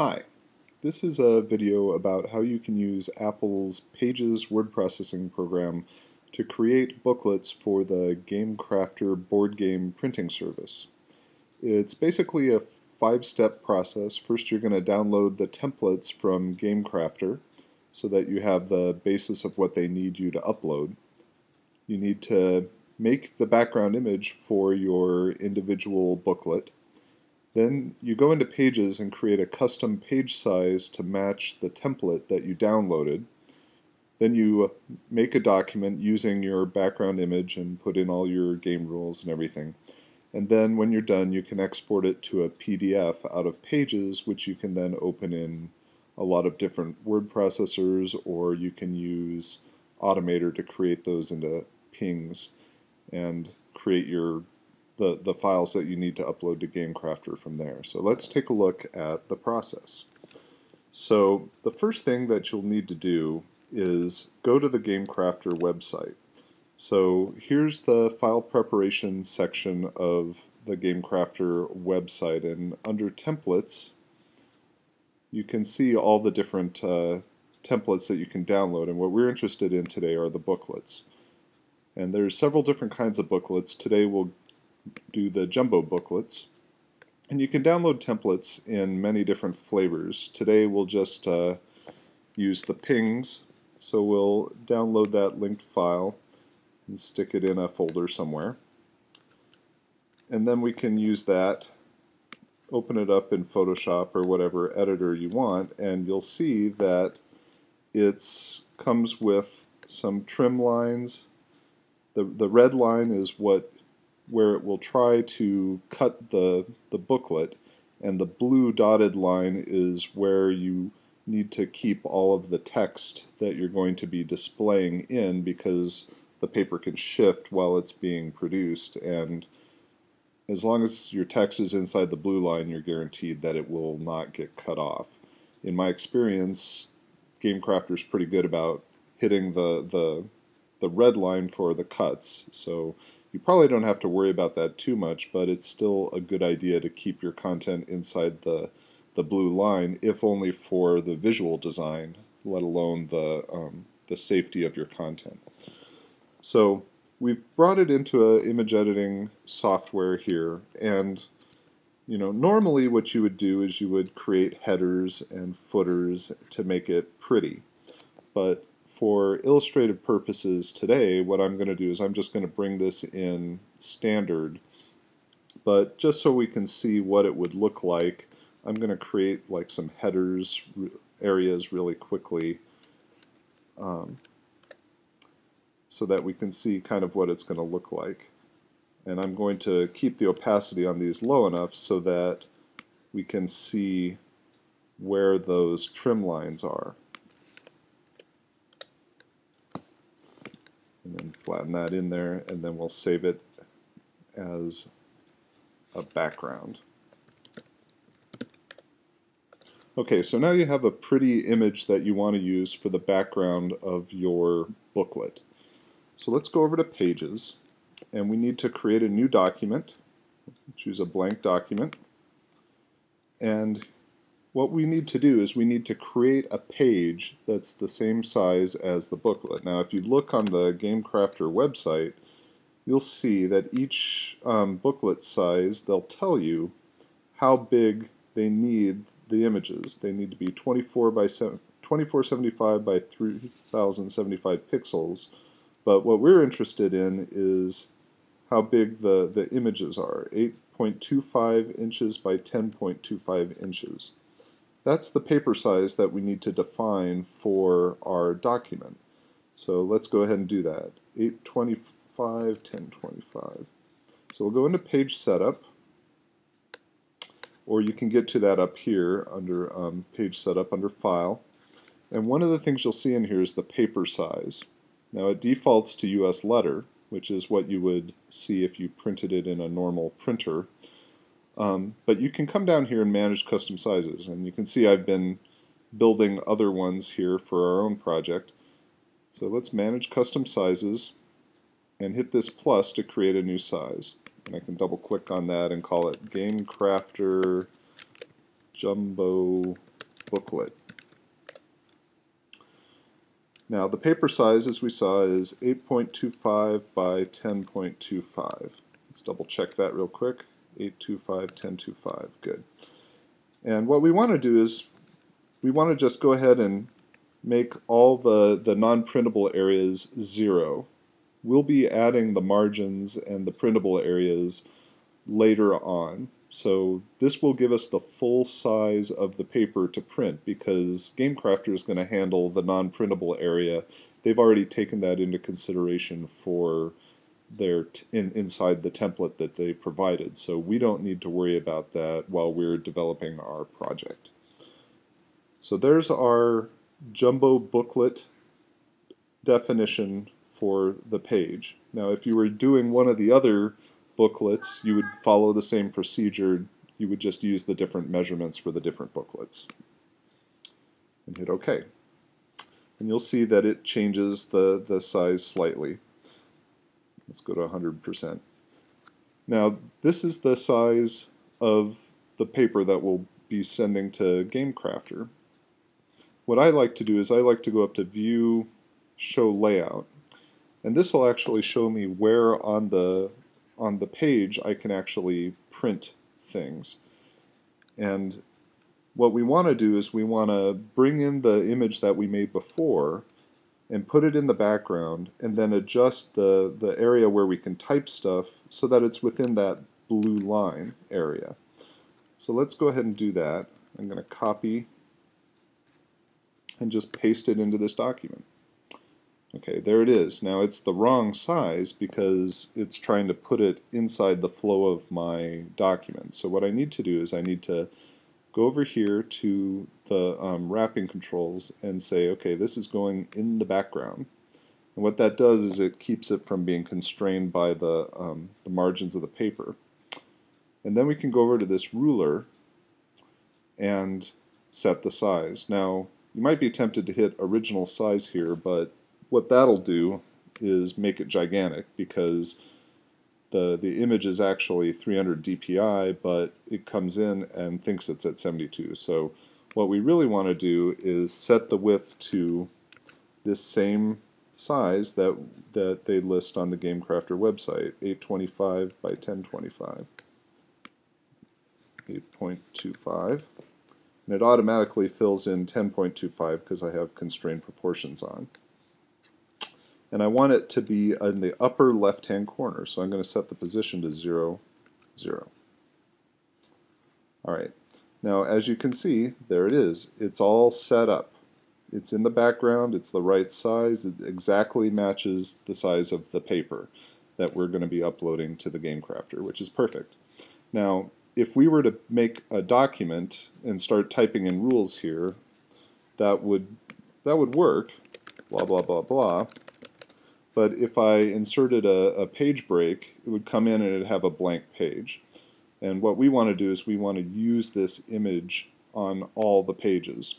Hi, this is a video about how you can use Apple's Pages word processing program to create booklets for the Game Crafter board game printing service. It's basically a five-step process. First, you're going to download the templates from Game Crafter so that you have the basis of what they need you to upload. You need to make the background image for your individual booklet. Then you go into Pages and create a custom page size to match the template that you downloaded. Then you make a document using your background image and put in all your game rules and everything. And then when you're done, you can export it to a PDF out of Pages, which you can then open in a lot of different word processors, or you can use Automator to create those into pings and create your the files that you need to upload to Game Crafter from there. So let's take a look at the process. So the first thing that you'll need to do is go to the Game Crafter website. So here's the file preparation section of the Game Crafter website, and under templates you can see all the different templates that you can download, and what we're interested in today are the booklets. And there's several different kinds of booklets. Today we'll do the jumbo booklets, and you can download templates in many different flavors. Today we'll just use the pings, so we'll download that linked file and stick it in a folder somewhere, and then we can use that, open it up in Photoshop or whatever editor you want, and you'll see that it comes with some trim lines. The red line is where it will try to cut the booklet, and the blue dotted line is where you need to keep all of the text that you're going to be displaying in, because the paper can shift while it's being produced, and as long as your text is inside the blue line, you're guaranteed that it will not get cut off. In my experience, Game Crafter's pretty good about hitting the red line for the cuts, so you probably don't have to worry about that too much, but it's still a good idea to keep your content inside the blue line, if only for the visual design, let alone the safety of your content. So we've brought it into an image editing software here, and you know, normally what you would do is you would create headers and footers to make it pretty, but for illustrative purposes today, what I'm going to do is I'm just going to bring this in standard, but just so we can see what it would look like, I'm going to create like some headers areas really quickly so that we can see kind of what it's going to look like. And I'm going to keep the opacity on these low enough so that we can see where those trim lines are. And then flatten that in there, and then we'll save it as a background. Okay, so now you have a pretty image that you want to use for the background of your booklet. So let's go over to Pages, and we need to create a new document. Choose a blank document, and what we need to do is we need to create a page that's the same size as the booklet. Now if you look on the Game Crafter website, you'll see that each booklet size, they'll tell you how big they need the images. They need to be 2475 by 3075 pixels, but what we're interested in is how big the images are, 8.25 inches by 10.25 inches. That's the paper size that we need to define for our document. So let's go ahead and do that. 825, 1025. So we'll go into Page Setup, or you can get to that up here under Page Setup, under File. And one of the things you'll see in here is the paper size. Now it defaults to US letter, which is what you would see if you printed it in a normal printer. But you can come down here and manage custom sizes, and you can see I've been building other ones here for our own project. So let's manage custom sizes and hit this plus to create a new size, and I can double click on that and call it Game Crafter Jumbo booklet. Now the paper size, as we saw, is 8.25 by 10.25. Let's double check that real quick. 825, 1025, good. And what we want to do is we want to just go ahead and make all the non-printable areas 0. We'll be adding the margins and the printable areas later on. So this will give us the full size of the paper to print, because GameCrafter is going to handle the non-printable area. They've already taken that into consideration for their inside the template that they provided. So we don't need to worry about that while we're developing our project. So there's our jumbo booklet definition for the page. Now if you were doing one of the other booklets, you would follow the same procedure. You would just use the different measurements for the different booklets. And hit OK. And you'll see that it changes the size slightly. Let's go to 100%. Now, this is the size of the paper that we'll be sending to GameCrafter. What I like to do is I like to go up to View, Show Layout. And this will actually show me where on the page I can actually print things. And what we want to do is we want to bring in the image that we made before and put it in the background, and then adjust the area where we can type stuff so that it's within that blue line area. So let's go ahead and do that. I'm going to copy and just paste it into this document. Okay, there it is. Now it's the wrong size because it's trying to put it inside the flow of my document. So what I need to do is I need to go over here to the wrapping controls and say, okay, this is going in the background. And what that does is it keeps it from being constrained by the margins of the paper. And then we can go over to this ruler and set the size. Now you might be tempted to hit original size here, but what that'll do is make it gigantic, because the image is actually 300 dpi, but it comes in and thinks it's at 72. So what we really want to do is set the width to this same size that they list on the GameCrafter website, 825 by 1025. 8.25. And it automatically fills in 10.25 because I have constrained proportions on. And I want it to be in the upper left-hand corner, so I'm going to set the position to 0, 0. Alright, now as you can see, there it is. It's all set up. It's in the background, it's the right size, it exactly matches the size of the paper that we're going to be uploading to the GameCrafter, which is perfect. Now, if we were to make a document and start typing in rules here, that would work, blah, blah, blah, blah. But if I inserted a page break, it would come in and it would have a blank page. And what we want to do is we want to use this image on all the pages.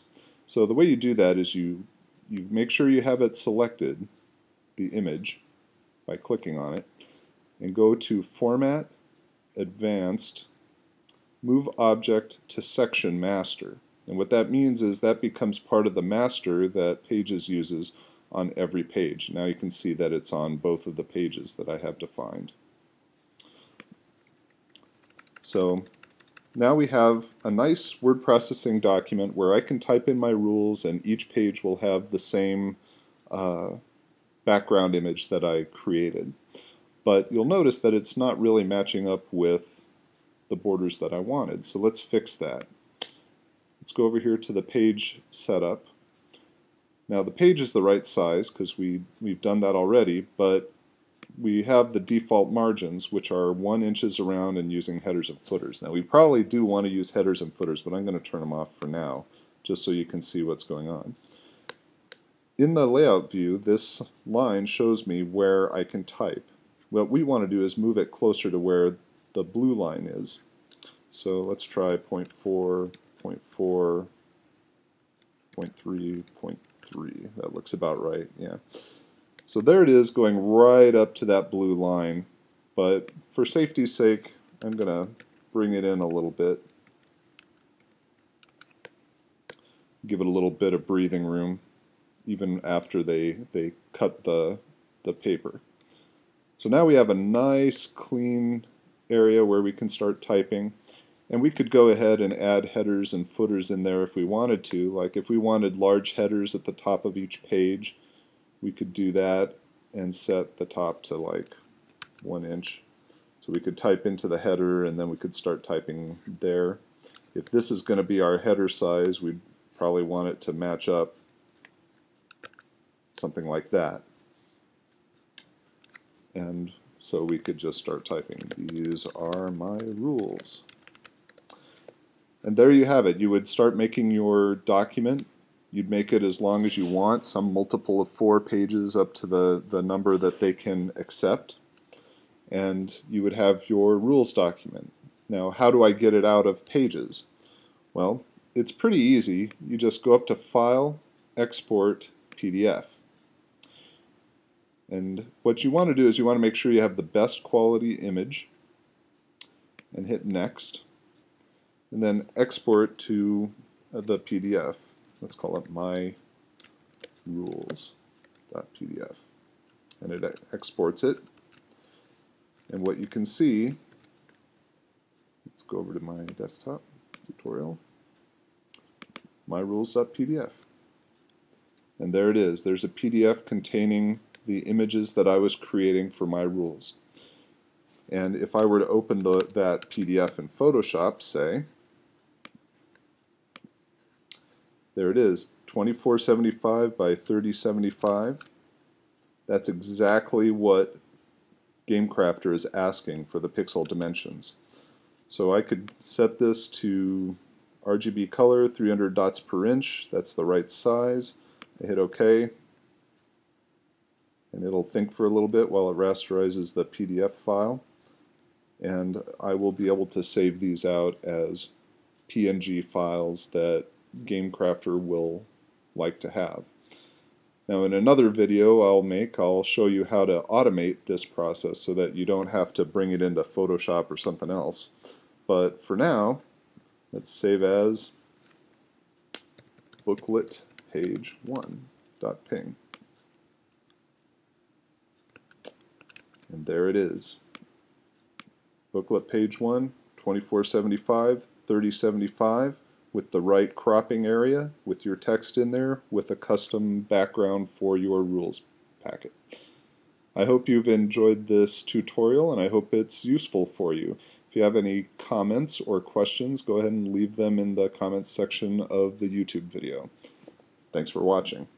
So the way you do that is you make sure you have it selected, the image, by clicking on it, and go to Format, Advanced, Move Object to Section Master. And what that means is that becomes part of the master that Pages uses on every page. Now you can see that it's on both of the pages that I have defined. So now we have a nice word processing document where I can type in my rules, and each page will have the same background image that I created. But you'll notice that it's not really matching up with the borders that I wanted. So let's fix that. Let's go over here to the page setup. Now the page is the right size because we've done that already, but we have the default margins, which are 1 inch around and using headers and footers. Now we probably do want to use headers and footers, but I'm going to turn them off for now just so you can see what's going on. In the layout view, this line shows me where I can type. What we want to do is move it closer to where the blue line is. So let's try 0.4, 0.4, 0.3, 0.3. That looks about right, yeah. So there it is, going right up to that blue line, but for safety's sake I'm going to bring it in a little bit. give it a little bit of breathing room even after they cut the paper. So now we have a nice clean area where we can start typing, and we could go ahead and add headers and footers in there if we wanted to. Like if we wanted large headers at the top of each page, we could do that and set the top to like 1 inch. So we could type into the header and then we could start typing there. If this is going to be our header size, we'd probably want it to match up something like that. And so we could just start typing, "These are my rules." And there you have it. You would start making your document. You'd make it as long as you want, some multiple of 4 pages up to the number that they can accept. And you would have your rules document. Now, how do I get it out of Pages? Well, it's pretty easy. You just go up to File, Export, PDF. And what you want to do is you want to make sure you have the best quality image and hit Next, and then export to the PDF. Let's call it myrules.pdf, and it exports it. And what you can see, let's go over to my desktop tutorial, myrules.pdf, and there it is. There's a PDF containing the images that I was creating for my rules. And if I were to open that PDF in Photoshop, say, there it is, 2475 by 3075. That's exactly what GameCrafter is asking for the pixel dimensions. So I could set this to RGB color, 300 dots per inch. That's the right size. I hit OK. And it'll think for a little bit while it rasterizes the PDF file. And I will be able to save these out as PNG files that GameCrafter will like to have. Now in another video I'll make, I'll show you how to automate this process so that you don't have to bring it into Photoshop or something else. But for now, let's save as booklet page 1.png. And there it is. Booklet page 1, 2475, 3075, with the right cropping area, with your text in there, with a custom background for your rules packet. I hope you've enjoyed this tutorial, and I hope it's useful for you. If you have any comments or questions, go ahead and leave them in the comments section of the YouTube video. Thanks for watching.